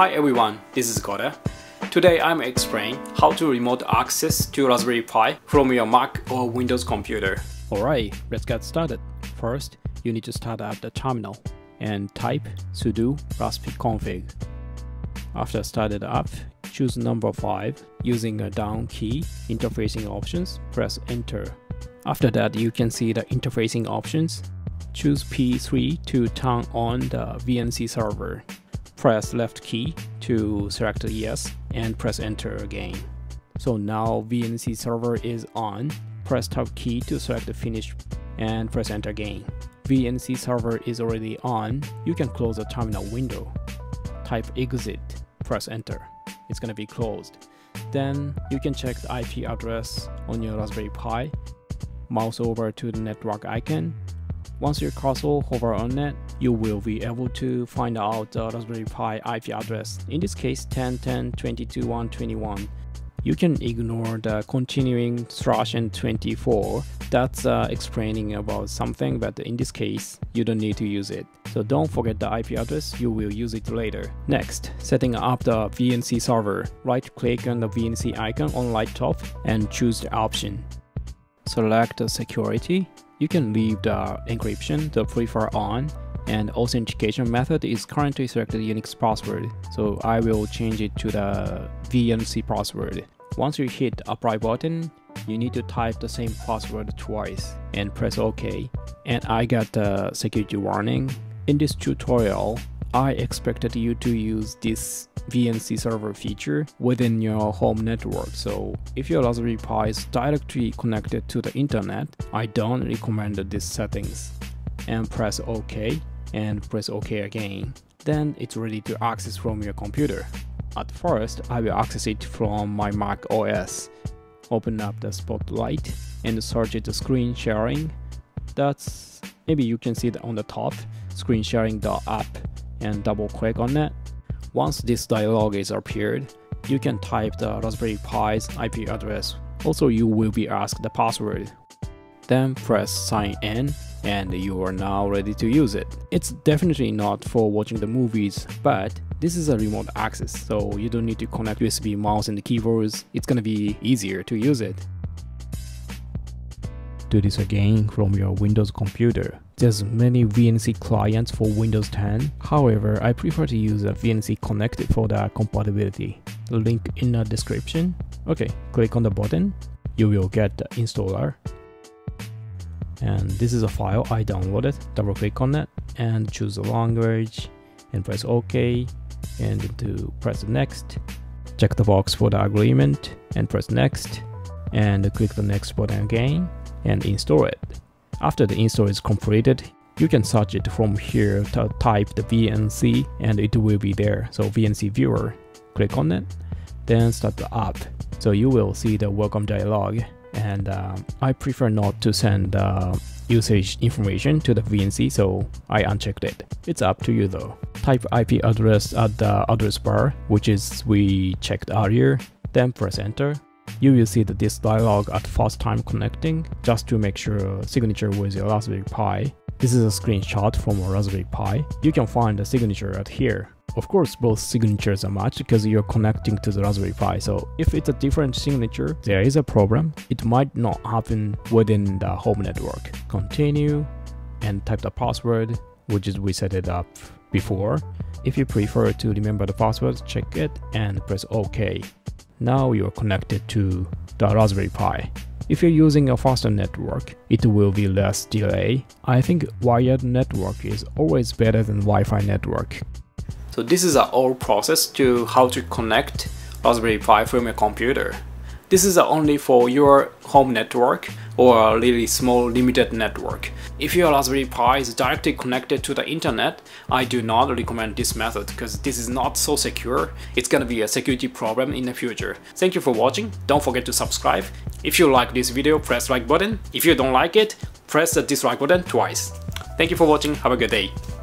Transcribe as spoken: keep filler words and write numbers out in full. Hi everyone, this is Kota. Today I'm explaining how to remote access to Raspberry Pi from your Mac or Windows computer. Alright, let's get started. First, you need to start up the terminal and type sudo raspi-config. After started up, choose number five using a down key, interfacing options, press enter. After that, you can see the interfacing options. Choose P three to turn on the V N C server. Press left key to select yes and press enter again. So now V N C server is on. Press top key to select finish and press enter again. V N C server is already on. You can close the terminal window. Type exit, press enter. It's gonna be closed. Then you can check the I P address on your Raspberry Pi. Mouse over to the network icon. Once your cursor hover on it, you will be able to find out the Raspberry Pi I P address, in this case ten dot ten dot twenty-two dot one dot twenty-one. You can ignore the continuing slash and twenty-four, that's uh, explaining about something, but in this case you don't need to use it. So don't forget the I P address, you will use it later. Next, setting up the V N C server. Right click on the V N C icon on right top and choose the option. Select security. You can leave the encryption, the prefer on, and authentication method is currently selected Unix password, so I will change it to the V N C password. Once you hit the apply button, you need to type the same password twice and press OK. And I got the security warning. In this tutorial, I expected you to use this V N C server feature within your home network, so if your Raspberry Pi is directly connected to the internet, I don't recommend these settings. And press OK and press OK again. Then it's ready to access from your computer. At first, I will access it from my Mac O S. Open up the Spotlight and search the screen sharing. That's maybe you can see it on the top, screen sharing.app, and double click on it. Once this dialog is appeared, you can type the Raspberry Pi's I P address. Also, you will be asked the password. Then press sign in and you are now ready to use it. It's definitely not for watching the movies, but this is a remote access, so you don't need to connect U S B mouse and keyboards. It's gonna be easier to use it. Do this again from your Windows computer. There's many V N C clients for Windows ten. However, I prefer to use a V N C Connect for the compatibility. The link in the description. Okay, click on the button. You will get the installer. And this is a file I downloaded. Double click on it and choose the language and press OK and to press next. Check the box for the agreement and press next and click the next button again and install it. After the install is completed, you can search it from here to type the V N C and it will be there. So V N C Viewer, click on it, then start the app. So you will see the welcome dialog, and uh, I prefer not to send uh, usage information to the V N C, so I unchecked it. It's up to you though. Type I P address at the address bar, which is we checked earlier, then press enter. You will see that this dialog at first time connecting, just to make sure signature with your Raspberry Pi. This is a screenshot from a Raspberry Pi. You can find the signature at here. Of course, both signatures are matched because you're connecting to the Raspberry Pi, so if it's a different signature, there is a problem. It might not happen within the home network. Continue and type the password, which is we set it up before. If you prefer to remember the password, check it and press OK. Now you're connected to the Raspberry Pi. If you're using a faster network, it will be less delay. I think wired network is always better than Wi-Fi network. So this is a whole process to how to connect Raspberry Pi from your computer. This is only for your home network or a really small limited network. If your Raspberry Pi is directly connected to the internet, I do not recommend this method because this is not so secure. It's gonna be a security problem in the future. Thank you for watching. Don't forget to subscribe. If you like this video, press like button. If you don't like it, press the dislike button twice. Thank you for watching. Have a good day.